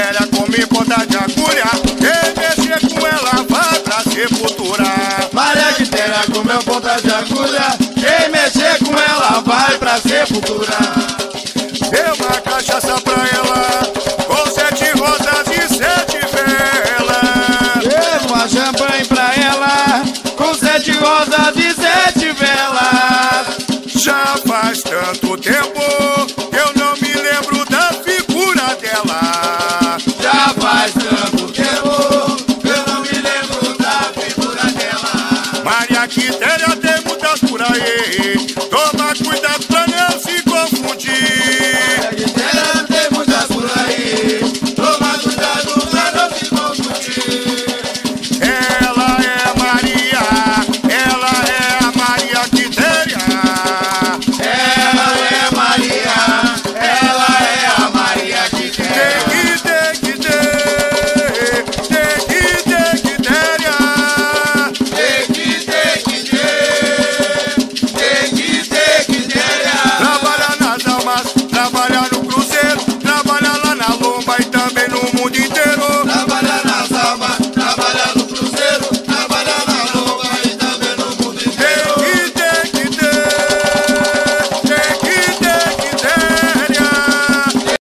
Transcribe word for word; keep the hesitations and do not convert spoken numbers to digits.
Quitéria come ponta de agulha, quem mexer com ela vai pra sepultura. Maria Quitéria comeu ponta de agulha, quem mexer com ela vai pra sepultura. Deu uma cachaça